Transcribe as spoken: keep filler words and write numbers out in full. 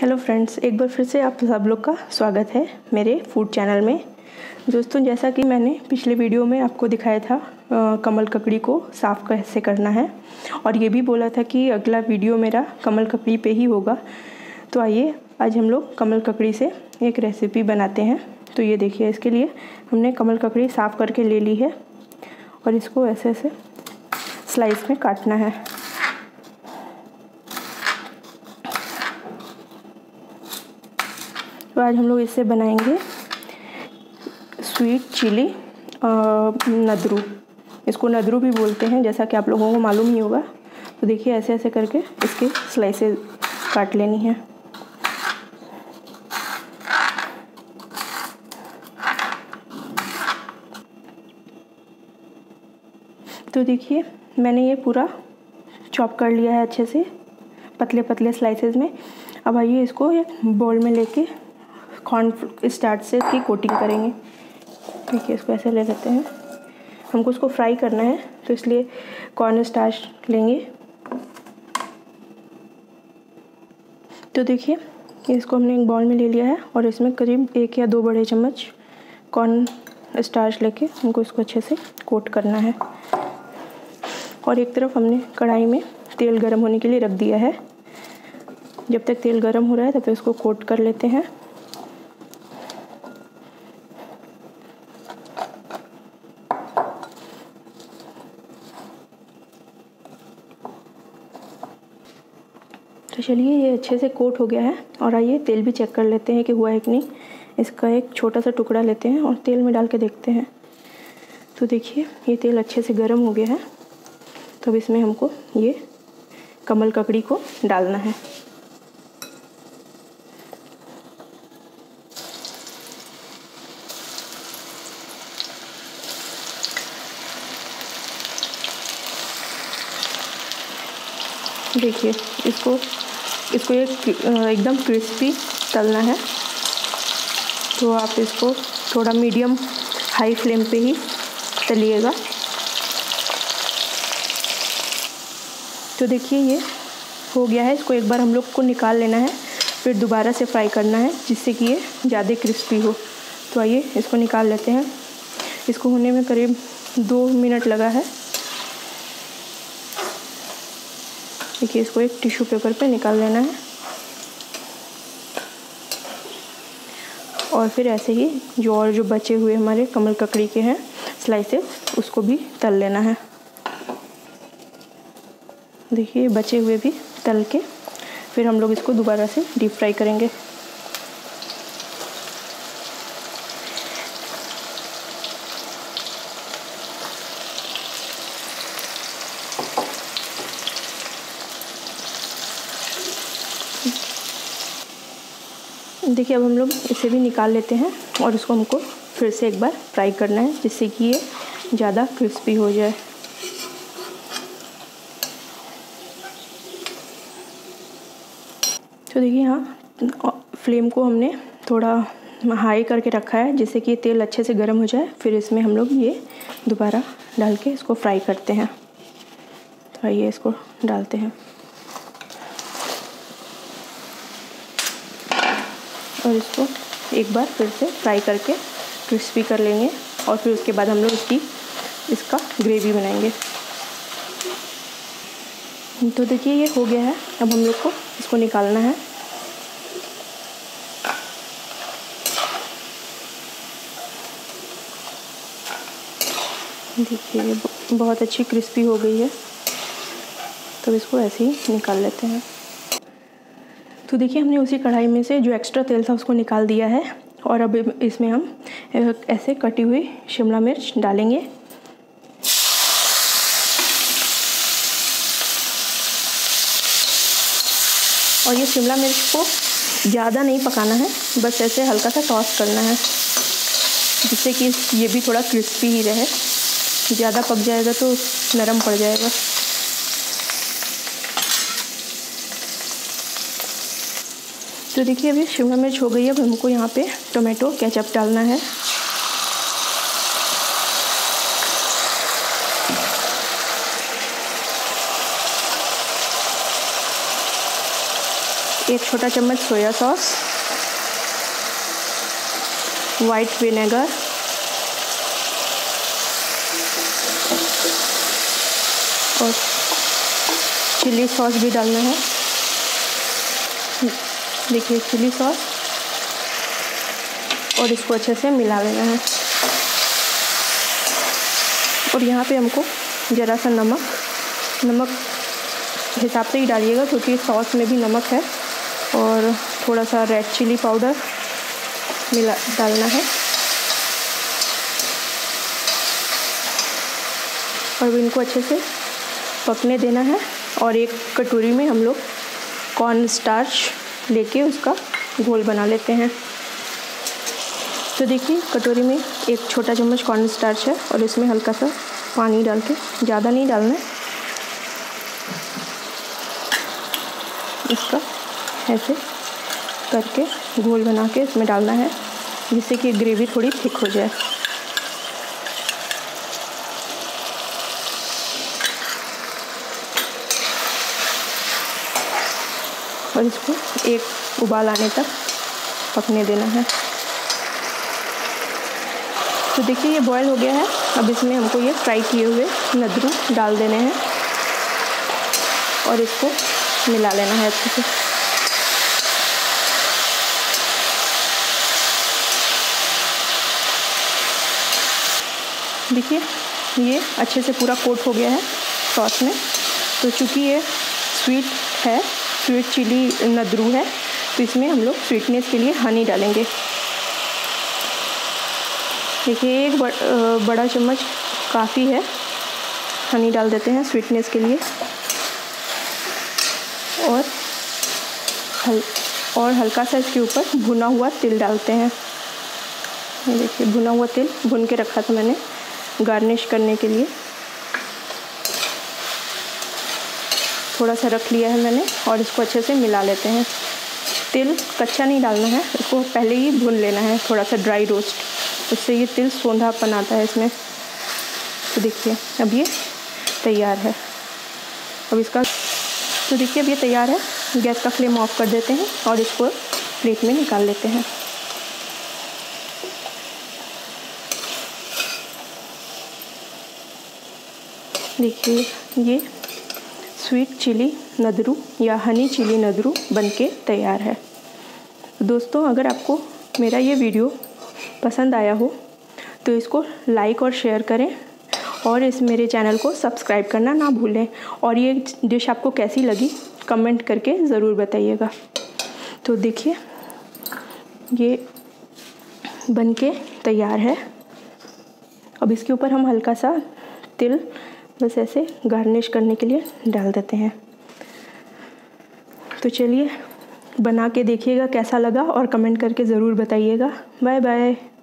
Hello friends, एक बार फिर से आप सब लोग का स्वागत है मेरे फूड चैनल में। दोस्तों, जैसा कि मैंने पिछले वीडियो में आपको दिखाया था आ, कमल ककड़ी को साफ़ कैसे करना है, और ये भी बोला था कि अगला वीडियो मेरा कमल ककड़ी पे ही होगा। तो आइए आज हम लोग कमल ककड़ी से एक रेसिपी बनाते हैं। तो ये देखिए, इसके लिए हमने कमल ककड़ी साफ़ करके ले ली है और इसको ऐसे ऐसे स्लाइस में काटना है। तो आज हम लोग इससे बनाएंगे स्वीट चिली नदरू। इसको नदरू भी बोलते हैं, जैसा कि आप लोगों को मालूम ही होगा। तो देखिए, ऐसे ऐसे करके इसके स्लाइसेस काट लेनी है। तो देखिए, मैंने ये पूरा चॉप कर लिया है अच्छे से पतले पतले स्लाइसेस में। अब आइए इसको एक बाउल में लेके कॉर्न स्टार्च से की कोटिंग करेंगे। देखिए, इसको ऐसे ले लेते हैं। हमको इसको फ्राई करना है, तो इसलिए कॉर्न स्टार्च लेंगे। तो देखिए, इसको हमने एक बाउल में ले लिया है और इसमें करीब एक या दो बड़े चम्मच कॉर्न स्टार्च लेके हमको इसको अच्छे से कोट करना है। और एक तरफ हमने कढ़ाई में तेल गर्म होने के लिए रख दिया है। जब तक तेल गर्म हो रहा है तब तक इसको कोट कर लेते हैं। तो चलिए, ये अच्छे से कोट हो गया है। और आइए तेल भी चेक कर लेते हैं कि हुआ है कि नहीं। इसका एक छोटा सा टुकड़ा लेते हैं और तेल में डाल के देखते हैं। तो देखिए, ये तेल अच्छे से गर्म हो गया है। तो अब इसमें हमको ये कमल ककड़ी को डालना है। देखिए, इसको इसको ये एकदम क्रिस्पी तलना है। तो आप इसको थोड़ा मीडियम हाई फ्लेम पे ही तलिएगा। तो देखिए, ये हो गया है। इसको एक बार हम लोग को निकाल लेना है, फिर दोबारा से फ्राई करना है जिससे कि ये ज़्यादा क्रिस्पी हो। तो आइए इसको निकाल लेते हैं। इसको होने में करीब दो मिनट लगा है। देखिए, इसको एक टिश्यू पेपर पे निकाल लेना है और फिर ऐसे ही जो और जो बचे हुए हमारे कमल ककड़ी के हैं स्लाइसेस, उसको भी तल लेना है। देखिए, बचे हुए भी तल के फिर हम लोग इसको दोबारा से डीप फ्राई करेंगे। देखिए, अब हम लोग इसे भी निकाल लेते हैं और इसको हमको फिर से एक बार फ्राई करना है जिससे कि ये ज़्यादा क्रिस्पी हो जाए। तो देखिए, हाँ, फ्लेम को हमने थोड़ा हाई करके रखा है जिससे कि ये तेल अच्छे से गर्म हो जाए। फिर इसमें हम लोग ये दोबारा डाल के इसको फ्राई करते हैं। तो ये इसको डालते हैं और इसको एक बार फिर से फ्राई करके क्रिस्पी कर लेंगे। और फिर उसके बाद हम लोग इसकी इसका ग्रेवी बनाएंगे। तो देखिए, ये हो गया है। अब हम लोग को इसको निकालना है। देखिए, बहुत अच्छी क्रिस्पी हो गई है। तो इसको ऐसे ही निकाल लेते हैं। तो देखिए, हमने उसी कढ़ाई में से जो एक्स्ट्रा तेल था उसको निकाल दिया है। और अब इसमें हम ऐसे कटी हुई शिमला मिर्च डालेंगे। और ये शिमला मिर्च को ज़्यादा नहीं पकाना है, बस ऐसे हल्का सा टॉस करना है जिससे कि ये भी थोड़ा क्रिस्पी ही रहे। ज़्यादा पक जाएगा तो नरम पड़ जाएगा। तो देखिए, अभी शिमला मिर्च हो गई है। अब हमको यहाँ पे टोमेटो केचप डालना है। एक छोटा चम्मच सोया सॉस, वाइट विनेगर, और चिली सॉस भी डालना है। देखिए चिली सॉस, और इसको अच्छे से मिला लेना है। और यहाँ पे हमको ज़रा सा नमक नमक हिसाब से ही डालिएगा क्योंकि सॉस में भी नमक है, और थोड़ा सा रेड चिली पाउडर मिला डालना है। और इनको अच्छे से पकने देना है। और एक कटोरी में हम लोग कॉर्न स्टार्च लेके उसका घोल बना लेते हैं। तो देखिए कटोरी में एक छोटा चम्मच कॉर्न स्टार्च है और इसमें हल्का सा पानी डाल के, ज़्यादा नहीं डालना है, इसका ऐसे करके घोल बना के इसमें डालना है जिससे कि ग्रेवी थोड़ी थिक हो जाए। और इसको एक उबाल आने तक पकने देना है। तो देखिए ये बॉयल हो गया है। अब इसमें हमको ये फ्राई किए हुए नद्रू डाल देने हैं और इसको मिला लेना है अच्छे से। देखिए ये अच्छे से पूरा कोट हो गया है सॉस में। तो चूँकि ये स्वीट है, स्वीट चिली नद्रू है, तो इसमें हम लोग स्वीटनेस के लिए हनी डालेंगे। देखिए एक बड़ा चम्मच काफ़ी है, हनी डाल देते हैं स्वीटनेस के लिए। और हल और हल्का सा इसके ऊपर भुना हुआ तिल डालते हैं। ये देखिए भुना हुआ तिल भुन के रखा था मैंने गार्निश करने के लिए, थोड़ा सा रख लिया है मैंने। और इसको अच्छे से मिला लेते हैं। तिल कच्चा नहीं डालना है, इसको पहले ही भून लेना है, थोड़ा सा ड्राई रोस्ट, उससे ये तिल सोंधापन आता है इसमें। तो देखिए अब ये तैयार है। अब इसका तो देखिए अब ये तैयार है। गैस का फ्लेम ऑफ कर देते हैं और इसको प्लेट में निकाल लेते हैं। देखिए ये स्वीट चिली नद्रू या हनी चिली नद्रू बनके तैयार है। दोस्तों अगर आपको मेरा ये वीडियो पसंद आया हो तो इसको लाइक और शेयर करें, और इस मेरे चैनल को सब्सक्राइब करना ना भूलें। और ये डिश आपको कैसी लगी कमेंट करके ज़रूर बताइएगा। तो देखिए ये बनके तैयार है। अब इसके ऊपर हम हल्का सा तिल बस ऐसे गार्निश करने के लिए डाल देते हैं। तो चलिए बना के देखिएगा कैसा लगा और कमेंट करके ज़रूर बताइएगा। Bye bye.